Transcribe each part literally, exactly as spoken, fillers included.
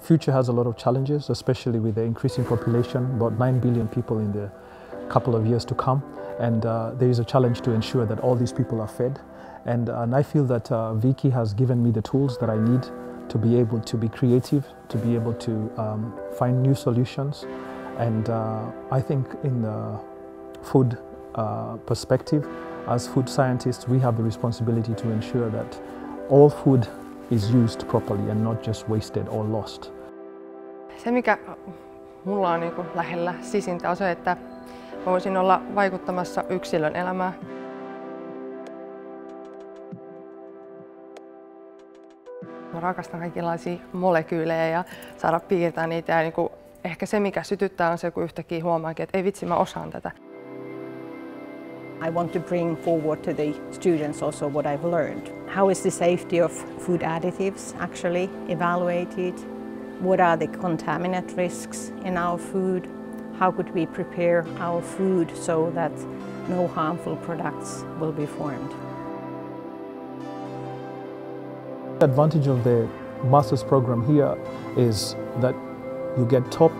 future has a lot of challenges, especially with the increasing population, about nine billion people in the couple of years to come. And uh, there is a challenge to ensure that all these people are fed. And, uh, and I feel that uh, Viki has given me the tools that I need to be able to be creative, to be able to um, find new solutions. And uh, I think in the food uh, perspective, as food scientists, we have the responsibility to ensure that all food is used properly and not just wasted or lost. Se, mikä mulla on niin kuin lähellä sisintä, on se, että voisin olla vaikuttamassa yksilön elämään. Mä rakastan kaikenlaisia molekyylejä ja saada piirtää niitä. Ja niin kuin, ehkä se, mikä sytyttää, on se, kun yhtäkkiä huomaankin, että ei vitsi, mä osaan tätä. I want to bring forward to the students also what I've learned. How is the safety of food additives actually evaluated? What are the contaminant risks in our food? How could we prepare our food so that no harmful products will be formed? The advantage of the master's program here is that you get top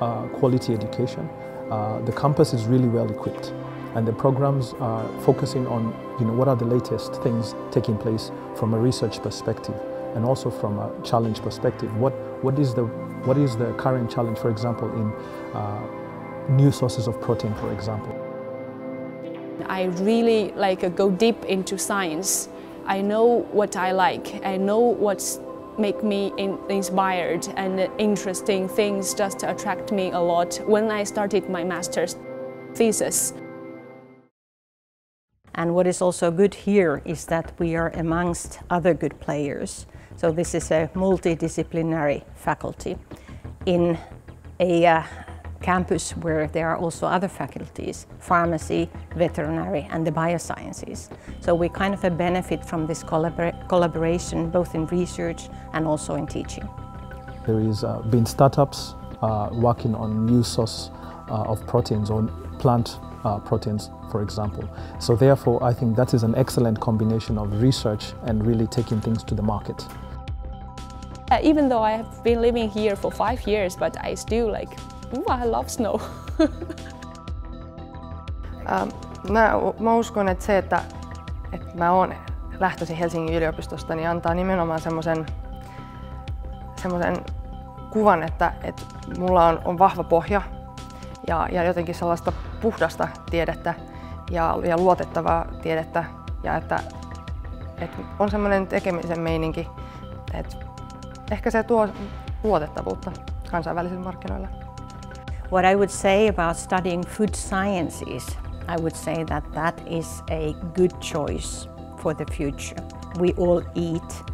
uh, quality education. Uh, the campus is really well equipped, and the programs are focusing on, you know, what are the latest things taking place from a research perspective and also from a challenge perspective. What, what, is, the, what is the current challenge, for example, in uh, new sources of protein, for example? I really like uh, go deep into science. I know what I like, I know what's make me in inspired, and interesting things just attract me a lot when I started my master's thesis. And what is also good here is that we are amongst other good players. So this is a multidisciplinary faculty in a uh, campus where there are also other faculties, pharmacy, veterinary and the biosciences. So we kind of benefit from this collabor collaboration both in research and also in teaching. There has uh, been startups uh, working on new source uh, of proteins, on plant uh, proteins for example. So therefore I think that is an excellent combination of research and really taking things to the market. Uh, even though I have been living here for five years, but I still like Ooh, I love snow. mä, mä uskon, että se, että, että mä oon lähtöisin Helsingin yliopistosta, niin antaa nimenomaan semmoisen kuvan, että, että mulla on, on vahva pohja ja, ja jotenkin sellaista puhdasta tiedettä ja, ja luotettavaa tiedettä. Ja että, että on semmoinen tekemisen meininki, että ehkä se tuo luotettavuutta kansainvälisillä markkinoilla. What I would say about studying food sciences, I would say that that is a good choice for the future. We all eat,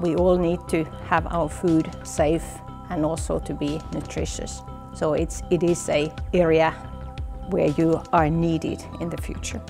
we all need to have our food safe and also to be nutritious. So it's, it is an area where you are needed in the future.